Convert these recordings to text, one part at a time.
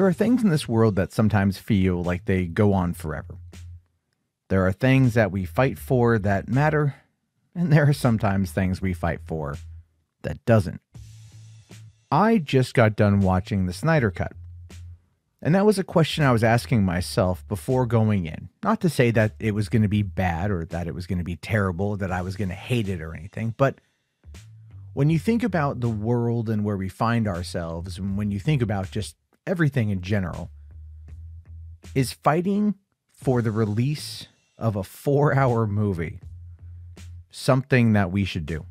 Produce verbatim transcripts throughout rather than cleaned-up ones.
There are things in this world that sometimes feel like they go on forever. There are things that we fight for that matter, and there are sometimes things we fight for that doesn't. I just got done watching the Snyder Cut, and that was a question I was asking myself before going in. Not to say that it was going to be bad or that it was going to be terrible, that I was going to hate it or anything, but when you think about the world and where we find ourselves, and when you think about just everything in general, is fighting for the release of a four-hour movie something that we should do?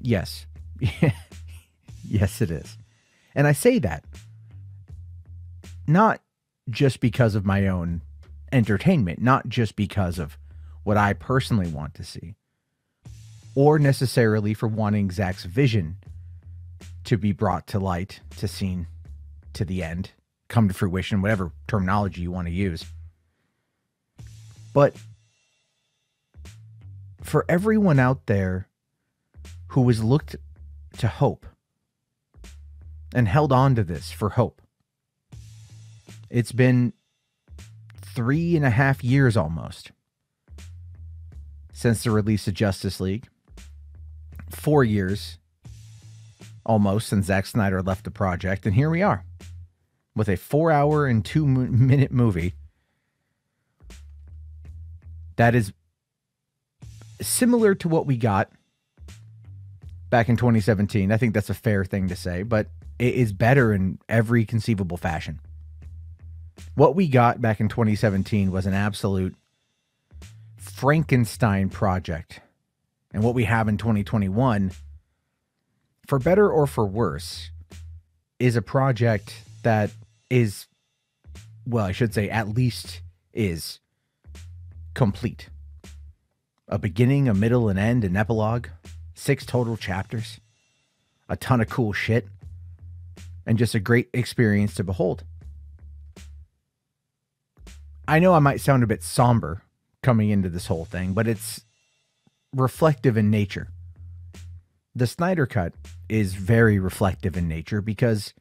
Yes. Yes, it is. And I say that not just because of my own entertainment, not just because of what I personally want to see, or necessarily for wanting Zack's vision to be brought to light, to seen, to the end, come to fruition, whatever terminology you want to use. But for everyone out there who has looked to hope and held on to this for hope. It's been three and a half years almost since the release of Justice League. Four years almost since Zack Snyder left the project. And here we are with a four hour and two minute movie that is similar to what we got back in twenty seventeen. I think that's a fair thing to say, but it is better in every conceivable fashion. What we got back in twenty seventeen was an absolute Frankenstein project. And what we have in twenty twenty-one, for better or for worse, is a project that is, well, I should say at least is complete. A beginning, a middle, an end, an epilogue. Six total chapters, a ton of cool shit, and just a great experience to behold. I know I might sound a bit somber coming into this whole thing, but it's reflective in nature. The Snyder Cut is very reflective in nature because,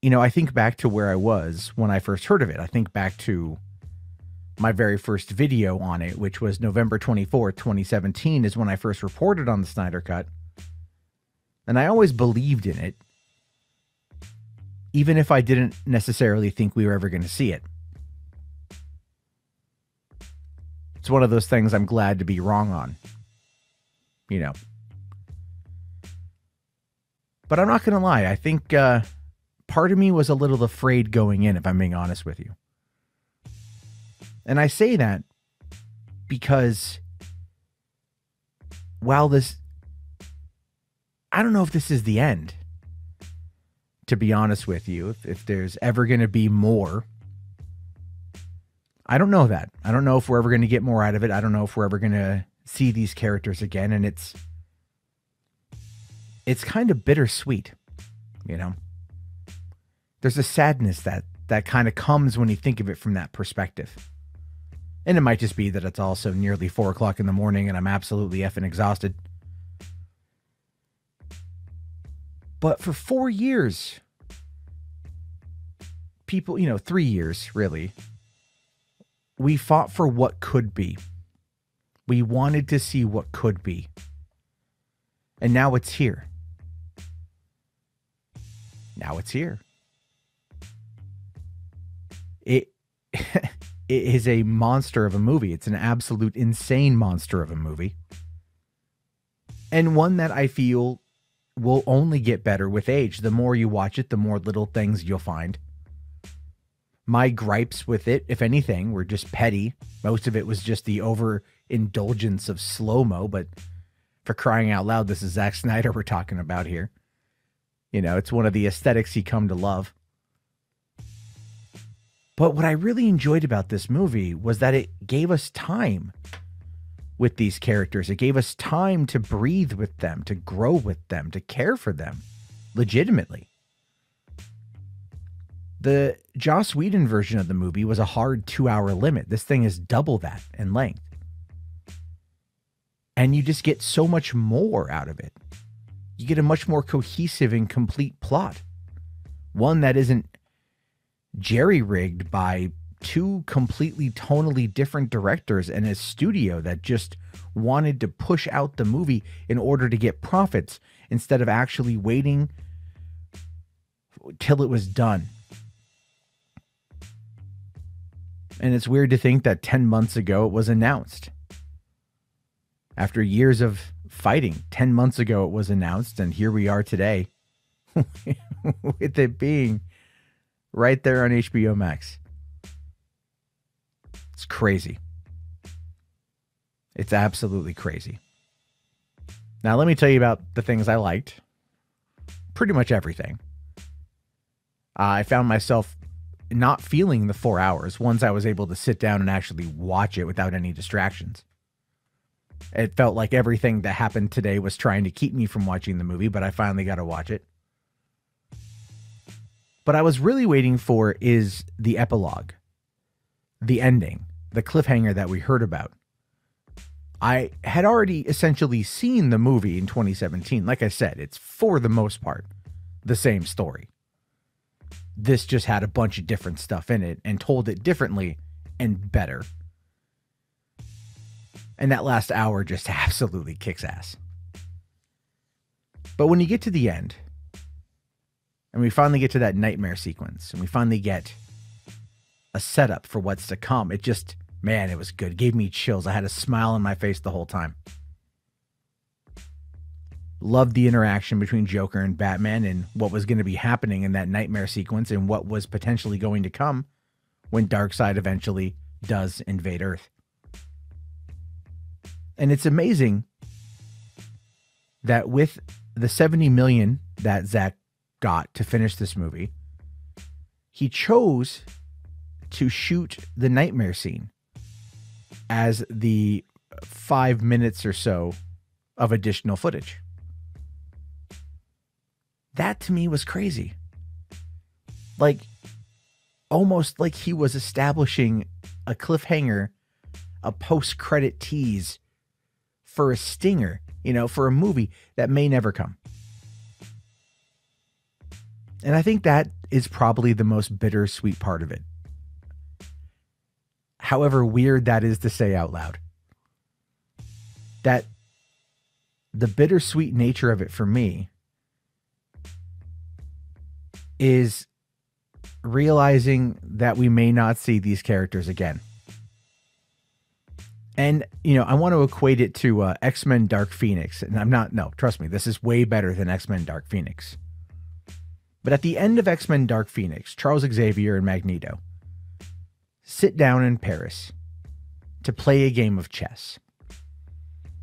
you know, I think back to where I was when I first heard of it. I think back to my very first video on it, which was November twenty-fourth, twenty seventeen, is when I first reported on the Snyder Cut. And I always believed in it, even if I didn't necessarily think we were ever going to see it. It's one of those things I'm glad to be wrong on, you know. But I'm not going to lie. I think uh, part of me was a little afraid going in, if I'm being honest with you. And I say that because while this, I don't know if this is the end, to be honest with you, if, if there's ever going to be more, I don't know that. I don't know if we're ever going to get more out of it. I don't know if we're ever going to see these characters again. And it's, it's kind of bittersweet, you know, there's a sadness that, that kind of comes when you think of it from that perspective. And it might just be that it's also nearly four o'clock in the morning and I'm absolutely effing exhausted. But for four years, people, you know, three years really, we fought for what could be. We wanted to see what could be. And now it's here. Now it's here. It, it is a monster of a movie. It's an absolute insane monster of a movie. And one that I feel will only get better with age. The more you watch it, the more little things you'll find. My gripes with it, if anything, were just petty. Most of it was just the overindulgence of slow-mo, but for crying out loud, this is Zack Snyder we're talking about here. You know, it's one of the aesthetics you come to love. But what I really enjoyed about this movie was that it gave us time with these characters. It gave us time to breathe with them, to grow with them, to care for them legitimately. The Joss Whedon version of the movie was a hard two-hour limit. This thing is double that in length. And you just get so much more out of it. you get a much more cohesive and complete plot. One that isn't jerry-rigged by two completely tonally different directors and a studio that just wanted to push out the movie in order to get profits instead of actually waiting till it was done. And it's weird to think that ten months ago it was announced. After years of fighting, ten months ago it was announced, and here we are today with it being right there on H B O Max. It's crazy. It's absolutely crazy. Now, let me tell you about the things I liked. Pretty much everything. Uh, I found myself not feeling the four hours once I was able to sit down and actually watch it without any distractions. It felt like everything that happened today was trying to keep me from watching the movie, but I finally got to watch it. What I was really waiting for is the epilogue, the ending, the cliffhanger that we heard about. I had already essentially seen the movie in twenty seventeen. Like I said, it's for the most part the same story. This just had a bunch of different stuff in it and told it differently and better. And that last hour just absolutely kicks ass. But when you get to the end, and we finally get to that nightmare sequence, and we finally get a setup for what's to come, it just, man, it was good. It gave me chills. I had a smile on my face the whole time. Loved the interaction between Joker and Batman and what was going to be happening in that nightmare sequence and what was potentially going to come when Darkseid eventually does invade Earth. And it's amazing that with the seventy million dollars that Zack got to finish this movie, he chose to shoot the nightmare scene as the five minutes or so of additional footage. That to me was crazy. Like, almost like he was establishing a cliffhanger, a post-credit tease for a stinger, you know, for a movie that may never come. And I think that is probably the most bittersweet part of it. However weird that is to say out loud. That the bittersweet nature of it for me is realizing that we may not see these characters again. And, you know, I want to equate it to uh, X-Men Dark Phoenix. And I'm not, no, trust me, this is way better than X-Men Dark Phoenix. But at the end of X-Men Dark Phoenix, Charles Xavier and Magneto sit down in Paris to play a game of chess.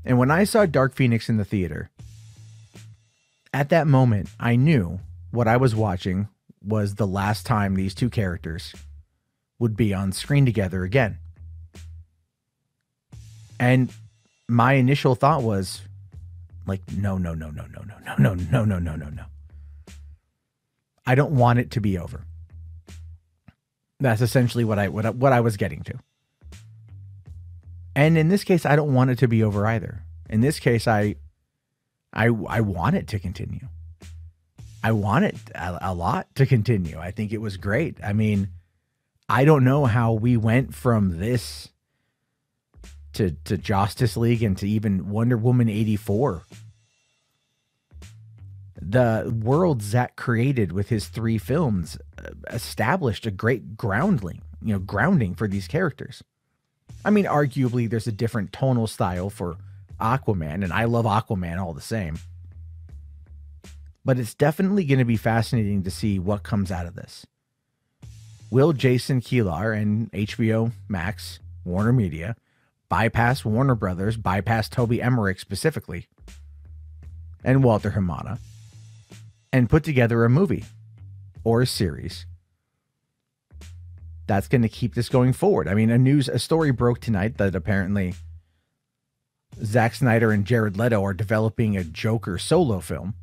And when I saw Dark Phoenix in the theater, at that moment, I knew what I was watching was the last time these two characters would be on screen together again. And my initial thought was like, no, no, no, no, no, no, no, no, no, no, no, no, no. I don't want it to be over. That's essentially what I, what I, what I was getting to. And in this case, I don't want it to be over either. In this case, I, I, I want it to continue. I want it a, a lot to continue. I think it was great. I mean, I don't know how we went from this to, to Justice League and to even Wonder Woman eighty-four. The world Zack created with his three films established a great grounding, you know, grounding for these characters. I mean, arguably there's a different tonal style for Aquaman, and I love Aquaman all the same. But it's definitely going to be fascinating to see what comes out of this. Will Jason Kilar and H B O Max, Warner Media, bypass Warner Brothers, bypass Toby Emmerich specifically, and Walter Hamada, and put together a movie or a series that's going to keep this going forward? I mean, a news, a story broke tonight that apparently Zack Snyder and Jared Leto are developing a Joker solo film.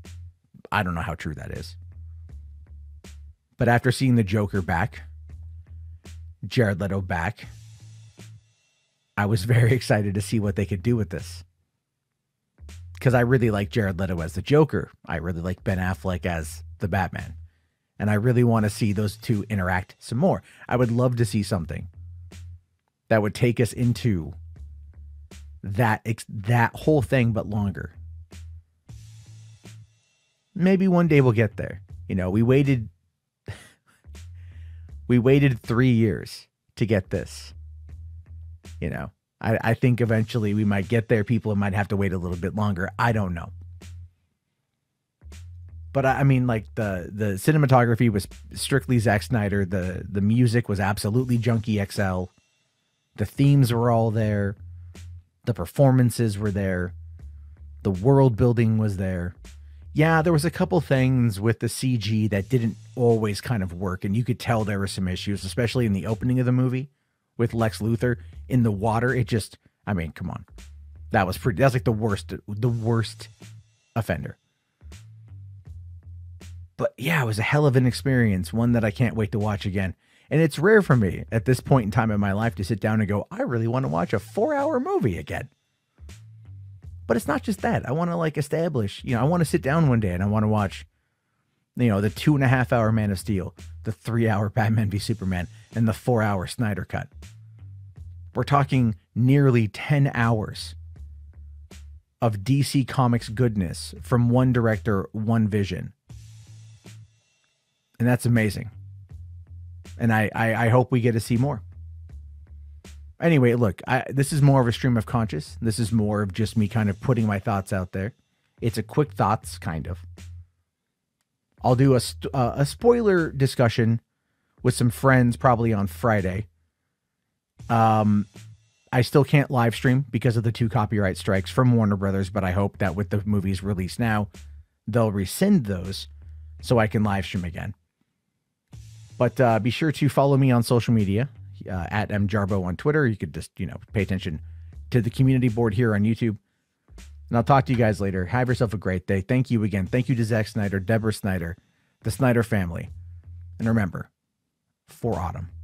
I don't know how true that is. But after seeing the Joker back, Jared Leto back, I was very excited to see what they could do with this. because I really like Jared Leto as the Joker. I really like Ben Affleck as the Batman. And I really want to see those two interact some more. I would love to see something that would take us into that, that whole thing, but longer. Maybe one day we'll get there. You know, we waited, we waited three years to get this. You know, I, I think eventually we might get there. People might have to wait a little bit longer. I don't know. But I mean, like, the, the cinematography was strictly Zack Snyder. The, the music was absolutely Junky X L. The themes were all there. The performances were there. The world building was there. Yeah, there was a couple things with the C G that didn't always kind of work. And you could tell there were some issues, especially in the opening of the movie with Lex Luthor in the water. It just, I mean, come on. That was pretty, that's like the worst, the worst offender. But yeah, it was a hell of an experience, one that I can't wait to watch again. And it's rare for me at this point in time in my life to sit down and go, I really want to watch a four-hour movie again. But it's not just that. I want to, like, establish, you know, I want to sit down one day and I want to watch, you know, the two and a half hour Man of Steel, the three hour Batman v Superman, and the four hour Snyder Cut. We're talking nearly ten hours of D C Comics goodness from one director, one vision. And that's amazing. And I, I, I hope we get to see more. Anyway, look, I, this is more of a stream of conscious. This is more of just me kind of putting my thoughts out there. It's a quick thoughts, kind of. I'll do a, uh, a spoiler discussion with some friends probably on Friday. Um, I still can't live stream because of the two copyright strikes from Warner Brothers, but I hope that with the movies released now, they'll rescind those so I can live stream again. But uh, be sure to follow me on social media, uh, at mjarbo on Twitter. You could just, you know, pay attention to the community board here on YouTube. And I'll talk to you guys later. Have yourself a great day. Thank you again. Thank you to Zack Snyder, Deborah Snyder, the Snyder family. And remember, for Autumn.